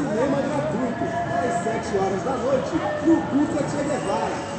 cinema gratuito, às 7 horas da noite, no Curso da Tia Guevara.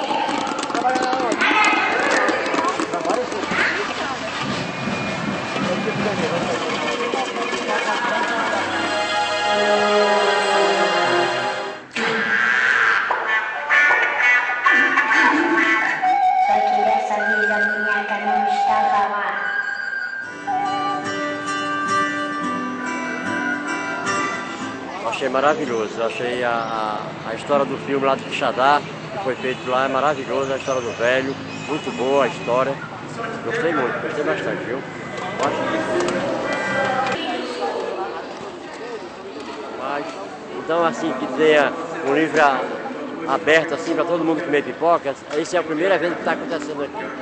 Achei maravilhoso, achei a história do filme lá de Quixadá, que foi feito lá, é maravilhoso, a história do velho, muito boa a história, gostei muito, gostei bastante, viu? Mas, então assim, que tenha um livro aberto assim para todo mundo comer pipoca, esse é a primeira vez que está acontecendo aqui.